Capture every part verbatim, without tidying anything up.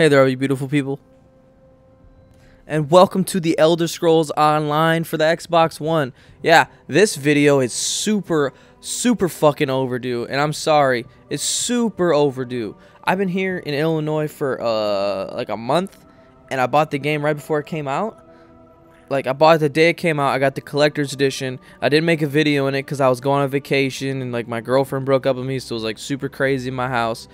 Hey there, you beautiful people. And welcome to The Elder Scrolls Online for the Xbox One. Yeah, this video is super, super fucking overdue. And I'm sorry, it's super overdue. I've been here in Illinois for uh, like a month. And I bought the game right before it came out. Like, I bought it the day it came out. I got the collector's edition. I didn't make a video in it because I was going on vacation. And like, my girlfriend broke up with me. So it was like super crazy in my house.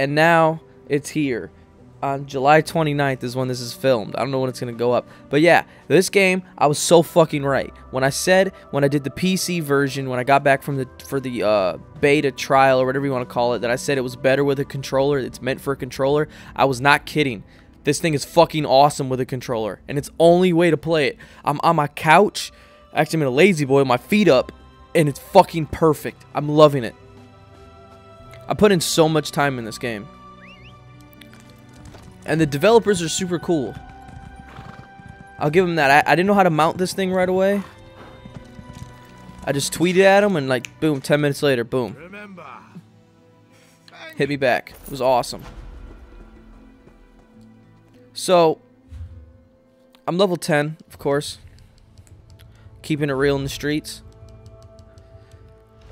And now it's here. On July twenty-ninth is when this is filmed. I don't know when it's going to go up. But yeah, this game, I was so fucking right. When I said, when I did the P C version, when I got back from the for the uh, beta trial or whatever you want to call it, that I said it was better with a controller, it's meant for a controller, I was not kidding. This thing is fucking awesome with a controller. And it's only way to play it. I'm on my couch, actually I'm in a lazy boy, my feet up, and it's fucking perfect. I'm loving it. I put in so much time in this game. And the developers are super cool. I'll give them that. I, I didn't know how to mount this thing right away. I just tweeted at them and like, boom, ten minutes later, boom. Remember. Hit me back. It was awesome. So, I'm level ten, of course. Keeping it real in the streets.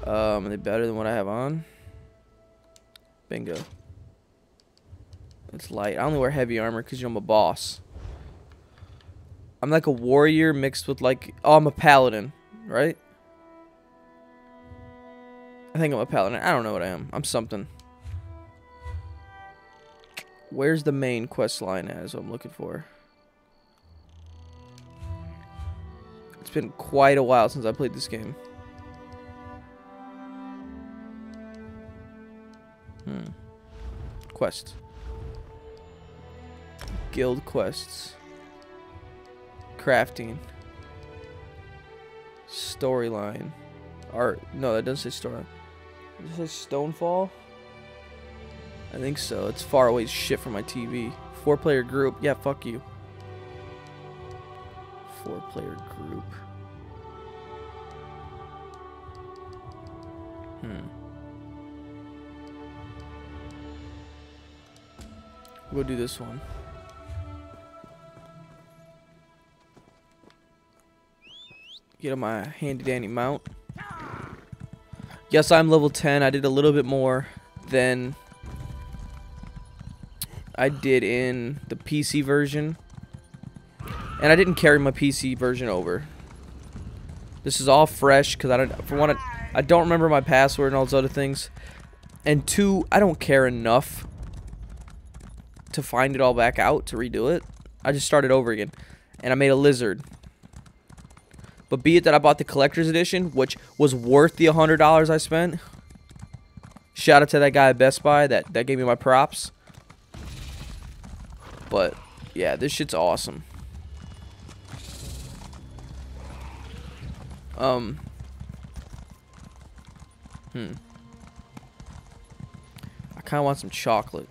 Um, are they better than what I have on? Bingo. It's light. I only wear heavy armor because, you know, I'm a boss. I'm like a warrior mixed with like... Oh, I'm a paladin, right? I think I'm a paladin. I don't know what I am. I'm something. Where's the main quest line at is what I'm looking for. It's been quite a while since I played this game. Hmm. Quest. Guild quests, crafting, storyline, art. No, that doesn't say storyline. Does it say Stonefall? I think so. It's far away as shit from my T V. Four player group. Yeah, fuck you. Four player group. Hmm. We'll do this one. Get on my handy dandy mount. Yes, I'm level ten. I did a little bit more than I did in the P C version. And I didn't carry my P C version over. This is all fresh because I don't, for one, I, I don't remember my password and all those other things. And two, I don't care enough to find it all back out, to redo it. I just started over again. And I made a lizard. But be it that I bought the collector's edition, which was worth the one hundred dollars I spent. Shout out to that guy at Best Buy that, that gave me my props. But, yeah, this shit's awesome. Um. Hmm. I kind of want some chocolate.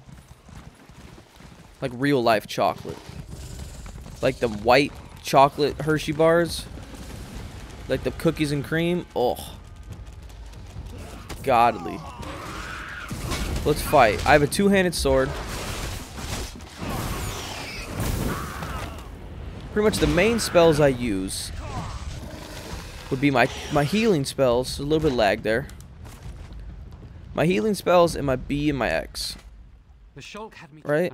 Like real life chocolate. Like the white chocolate Hershey bars. Like the cookies and cream. Oh. Godly. Let's fight. I have a two-handed sword. Pretty much the main spells I use would be my, my healing spells. A little bit lag there. My healing spells and my B and my X. Right?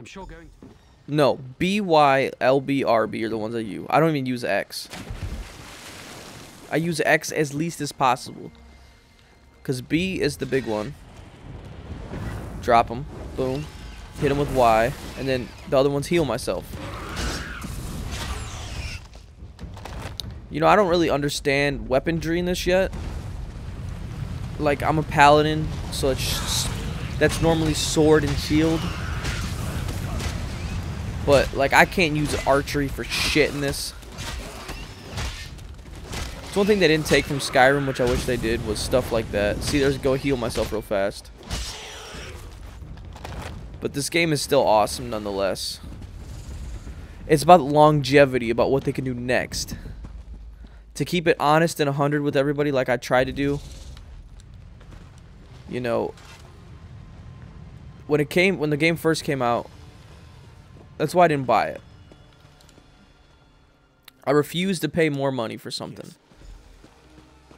No. B, Y, L, B, R, B are the ones I use. I don't even use X. I use X as least as possible. Because B is the big one. Drop him. Boom. Hit him with Y. And then the other ones heal myself. You know, I don't really understand weaponry in this yet. Like, I'm a paladin. So it's, that's normally sword and shield. But, like, I can't use archery for shit in this. It's one thing they didn't take from Skyrim, which I wish they did, was stuff like that. See, there's go heal myself real fast. But this game is still awesome nonetheless. It's about longevity, about what they can do next. To keep it honest and one hundred with everybody like I try to do. You know, when it came when the game first came out, That's why I didn't buy it. I refuse to pay more money for something. Yes.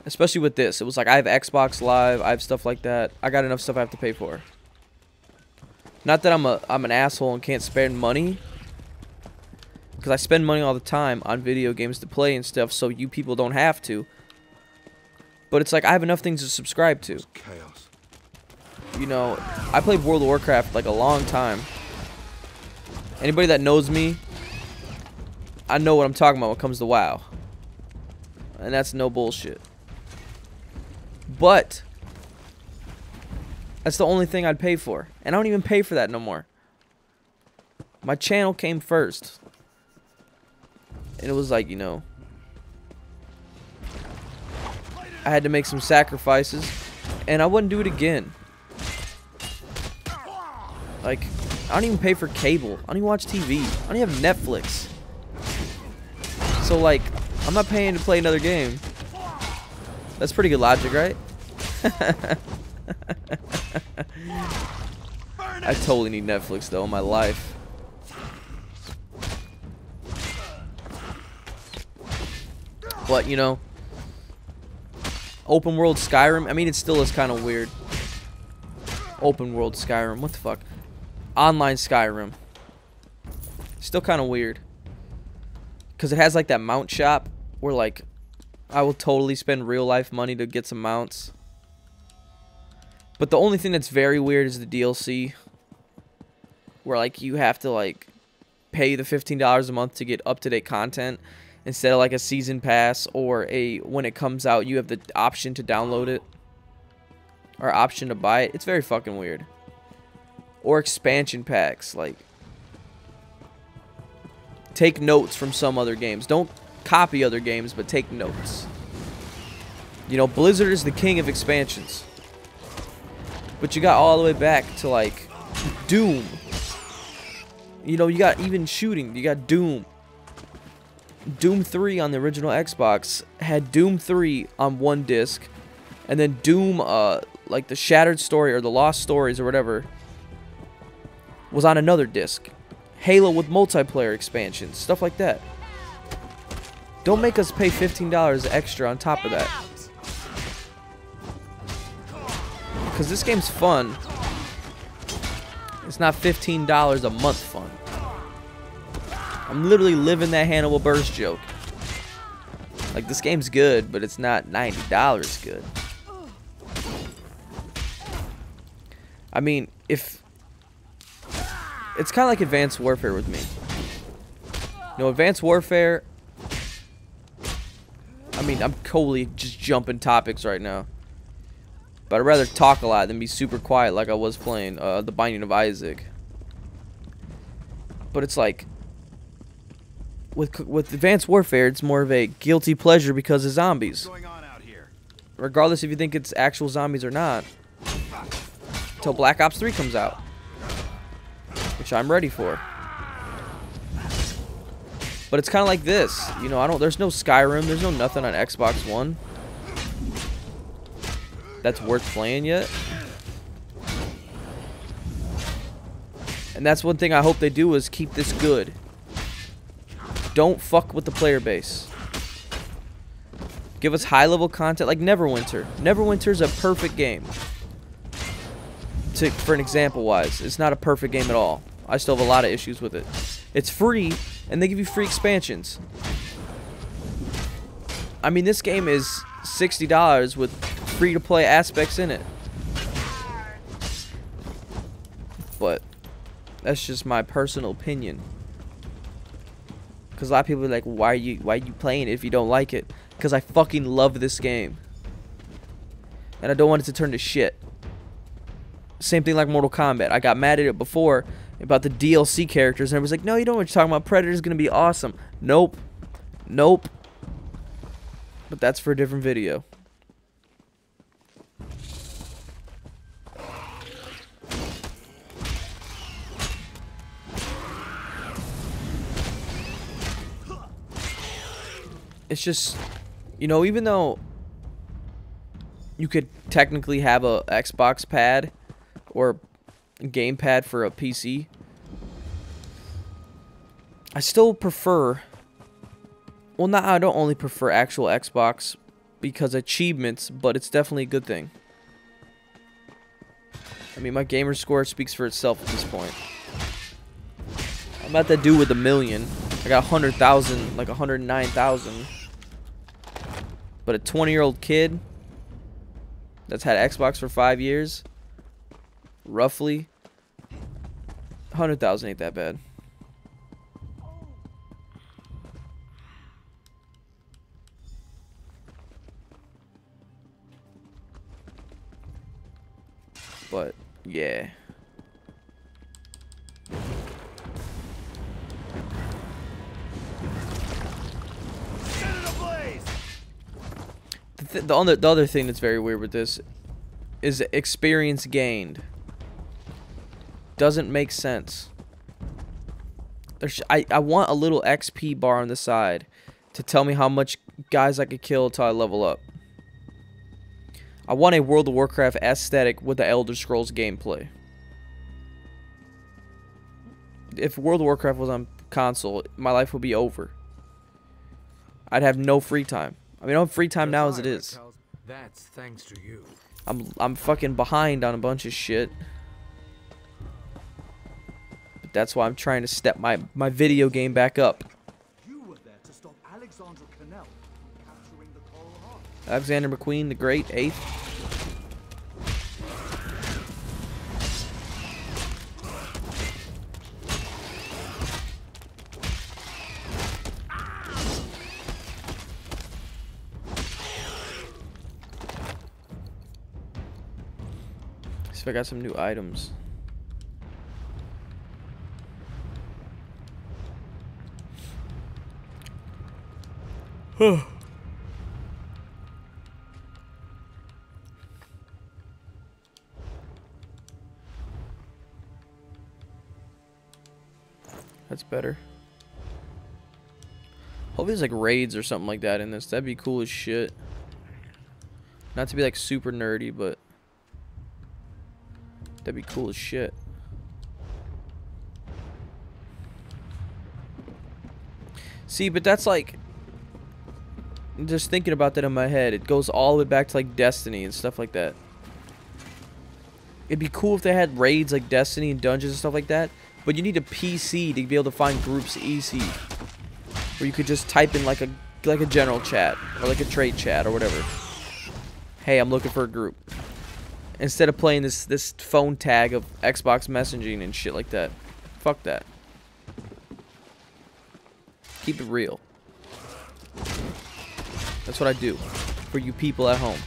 Especially with this. It was like, I have Xbox Live. I have stuff like that. I got enough stuff I have to pay for. Not that I'm a I'm an asshole and can't spend money. Because I spend money all the time on video games to play and stuff, so you people don't have to. But it's like, I have enough things to subscribe to. Chaos. You know, I played World of Warcraft like a long time. Anybody that knows me, I know what I'm talking about when it comes to WoW. And that's no bullshit. But that's the only thing I'd pay for. And I don't even pay for that no more. My channel came first. And it was like, you know, I had to make some sacrifices. And I wouldn't do it again. Like, I don't even pay for cable. I don't even watch T V. I don't even have Netflix. So, like, I'm not paying to play another game. That's pretty good logic, right? I totally need Netflix, though, in my life. But, you know, open world Skyrim. I mean, it still is kind of weird. Open world Skyrim. What the fuck? Online Skyrim. Still kind of weird. Because it has like that mount shop where like I will totally spend real life money to get some mounts. But the only thing that's very weird is the D L C. Where like you have to like pay the fifteen dollars a month to get up-to-date content. Instead of like a season pass or a when it comes out you have the option to download it. Or option to buy it. It's very fucking weird. Or expansion packs. Like, take notes from some other games. Don't copy other games, but take notes. You know, Blizzard is the king of expansions. But you got all the way back to, like, Doom. You know, you got even shooting. You got Doom. Doom three on the original Xbox had Doom three on one disc. And then Doom, uh, like, the Shattered Story or the Lost Stories or whatever was on another disc. Halo with multiplayer expansions, stuff like that. Don't make us pay fifteen dollars extra on top of that. Because this game's fun. It's not fifteen dollars a month fun. I'm literally living that Hannibal Buress joke. Like, this game's good, but it's not ninety dollars good. I mean, if... It's kind of like Advanced Warfare with me. You know, Advanced Warfare... I mean, I'm totally just jumping topics right now. But I'd rather talk a lot than be super quiet like I was playing uh, The Binding of Isaac. But it's like... With, with Advanced Warfare, it's more of a guilty pleasure because of zombies. Regardless if you think it's actual zombies or not. Until Black Ops three comes out. Which I'm ready for. But it's kind of like this, you know, I don't, there's no Skyrim, there's no nothing on Xbox One that's worth playing yet. And that's one thing I hope they do is keep this good. Don't fuck with the player base. Give us high level content like Neverwinter. Neverwinter is a perfect game. To, for an example wise, it's not a perfect game at all. I still have a lot of issues with it. It's free, and they give you free expansions. I mean, this game is sixty dollars with free-to-play aspects in it. But that's just my personal opinion. Because a lot of people are like, why are you, why are you playing it if you don't like it? Because I fucking love this game. And I don't want it to turn to shit. Same thing like Mortal Kombat. I got mad at it before about the D L C characters, and I was like, no, you don't know what you're talking about. Predator's going to be awesome. Nope. Nope. But that's for a different video. It's just, you know, even though you could technically have a Xbox pad or Gamepad for a P C, I still prefer... Well, not I don't only prefer actual Xbox because achievements, but it's definitely a good thing. I mean, my gamer score speaks for itself at this point. I'm not that dude with a million. I got one hundred thousand, like one hundred nine thousand. But a twenty-year-old kid that's had Xbox for five years, roughly, one hundred thousand ain't that bad. But, yeah. The, the, other, the other thing that's very weird with this is experience gained. Doesn't make sense. There's, I, I want a little X P bar on the side to tell me how much guys I could kill until I level up. I want a World of Warcraft aesthetic with the Elder Scrolls gameplay. If World of Warcraft was on console, my life would be over. I'd have no free time. I mean, I don't have free time now as it is. That's thanks to you. I'm I'm fucking behind on a bunch of shit. But that's why I'm trying to step my my video game back up. You were there to stop Alexander Connell from capturing the Coral Heart. Alexander McQueen the Great Eighth. I got some new items. Huh. That's better. Hopefully there's like raids or something like that in this. That'd be cool as shit. Not to be like super nerdy, but that'd be cool as shit. See, but that's like... Just thinking about that in my head, it goes all the way back to like Destiny and stuff like that. It'd be cool if they had raids like Destiny and dungeons and stuff like that, but you need a P C to be able to find groups easy. Where you could just type in like a, like a general chat, or like a trade chat, or whatever. Hey, I'm looking for a group. Instead of playing this this phone tag of Xbox messaging and shit like that. Fuck that. Keep it real. That's what I do for you people at home.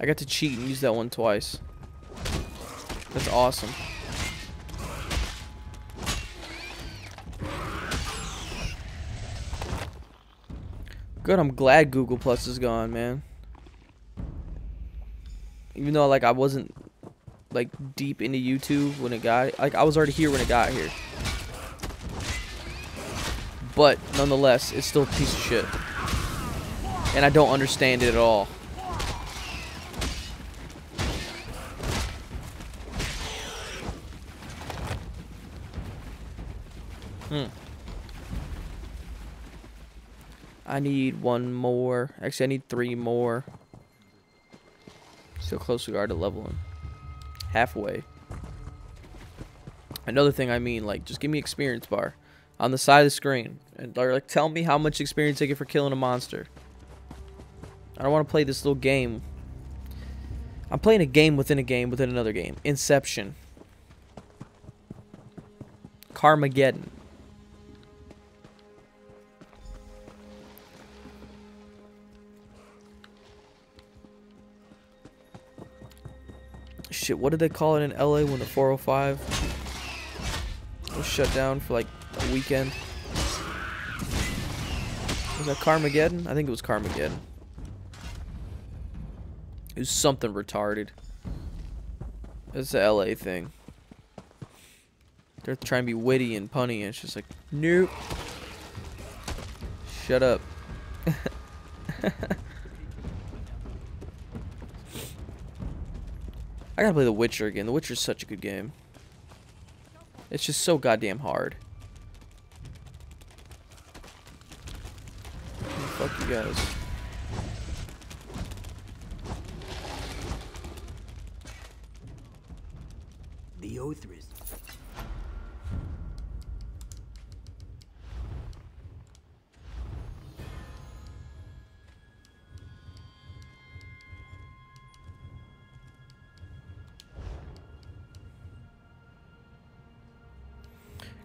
I got to cheat and use that one twice. That's awesome. Good, I'm glad Google Plus is gone, man. Even though like I wasn't like deep into YouTube when it got like I was already here when it got here. But nonetheless, it's still a piece of shit. And I don't understand it at all. Hmm. I need one more. Actually, I need three more. Still close we are to leveling. Halfway. Another thing I mean, like, just give me experience bar on the side of the screen, and or, like, tell me how much experience I get for killing a monster. I don't want to play this little game. I'm playing a game within a game within another game. Inception. Carmageddon. Shit, what did they call it in L A when the four oh five was shut down for like a weekend. Was that Carmageddon? I think it was Carmageddon. It was something retarded. It's the L A thing. They're trying to be witty and punny, and it's just like, nope. Shut up. I gotta play The Witcher again. The Witcher's such a good game. It's just so goddamn hard. Fuck you guys. The oath is.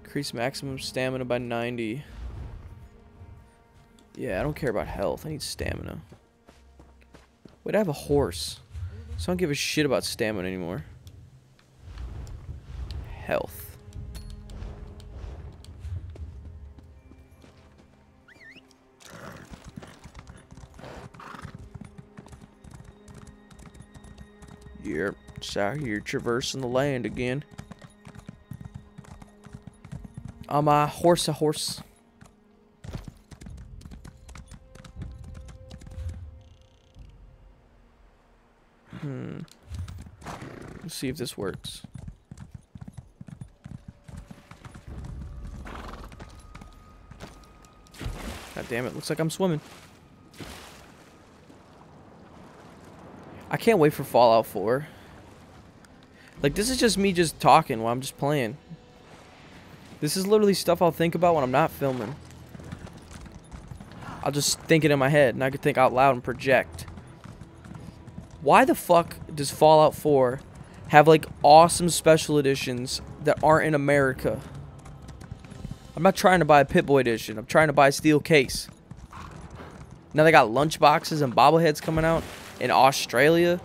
Increase maximum stamina by ninety. Yeah, I don't care about health. I need stamina. Wait, I have a horse. So I don't give a shit about stamina anymore. Health. Yep, just out here traversing the land again. I'm a horse, a horse. Hmm. Let's see if this works. God damn it, looks like I'm swimming. I can't wait for Fallout four. Like, this is just me just talking while I'm just playing. This is literally stuff I'll think about when I'm not filming. I'll just think it in my head, and I can think out loud and project. Why the fuck does Fallout four have, like, awesome special editions that aren't in America? I'm not trying to buy a Pip-Boy edition. I'm trying to buy a steel case. Now they got lunchboxes and bobbleheads coming out in Australia.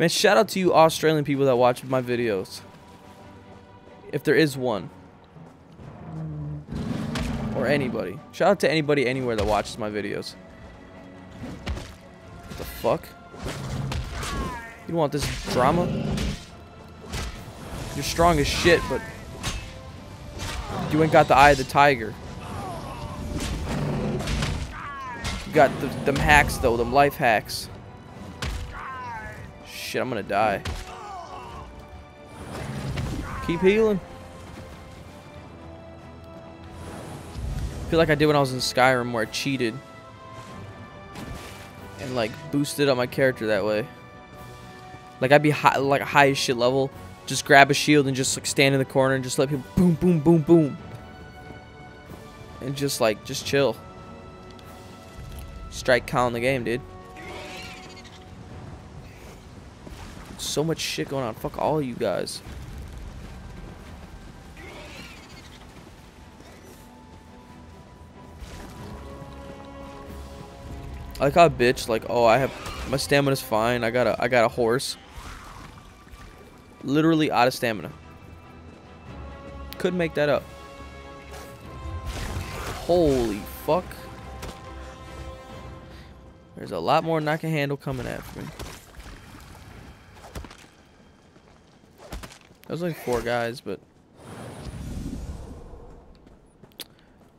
Man, shout out to you Australian people that watch my videos. If there is one. Or anybody. Shout out to anybody anywhere that watches my videos. What the fuck? You don't want this drama? You're strong as shit, but you ain't got the eye of the tiger. You got the, them hacks though, them life hacks. Shit, I'm gonna die. Keep healing. I feel like I did when I was in Skyrim, where I cheated and like boosted up my character that way. Like I'd be high, like a high as shit level, just grab a shield and just like stand in the corner and just let people boom, boom, boom, boom, and just like just chill. Strike calling the game, dude. So much shit going on. Fuck all you guys. I like how a bitch, like, oh, I have, my stamina's fine, I got a, I got a horse. Literally out of stamina. Could make that up. Holy fuck. There's a lot more than I can handle coming after me. That was like four guys, but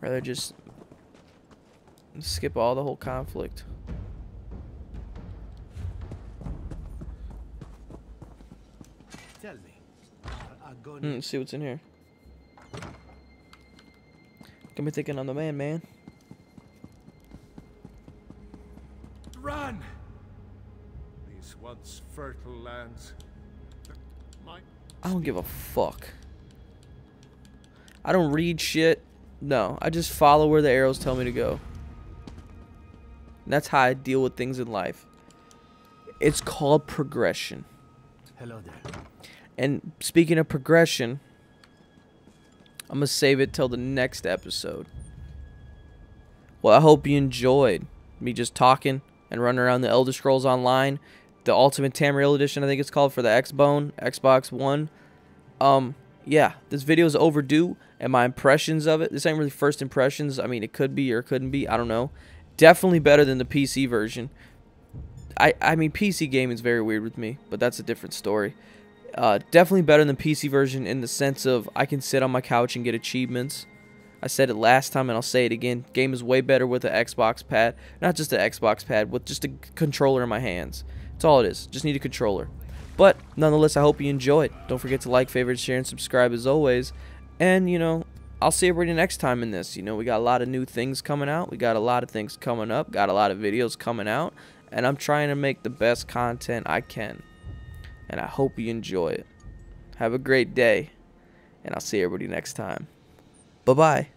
rather just skip all the whole conflict. Tell me. Mm, see what's in here. Got me thinking on the man, man. Run! These once fertile lands. I don't give a fuck. I don't read shit. No, I just follow where the arrows tell me to go. And that's how I deal with things in life. It's called progression. Hello there. And speaking of progression, I'm going to save it till the next episode. Well, I hope you enjoyed me just talking and running around the Elder Scrolls Online. The Ultimate Tamriel Edition, I think it's called, for the X-Bone, Xbox One. Um, yeah, this video is overdue, and my impressions of it, this ain't really first impressions. I mean, it could be or it couldn't be, I don't know. Definitely better than the P C version. I, I mean, P C gaming is very weird with me, but that's a different story. Uh, definitely better than the P C version in the sense of I can sit on my couch and get achievements. I said it last time and I'll say it again. Game is way better with an Xbox pad. Not just an Xbox pad, with just a controller in my hands. That's all it is. Just need a controller. But nonetheless, I hope you enjoyed. Don't forget to like, favorite, share, and subscribe as always. And, you know, I'll see everybody next time in this. You know, we got a lot of new things coming out. We got a lot of things coming up. Got a lot of videos coming out. And I'm trying to make the best content I can. And I hope you enjoy it. Have a great day. And I'll see everybody next time. Bye-bye.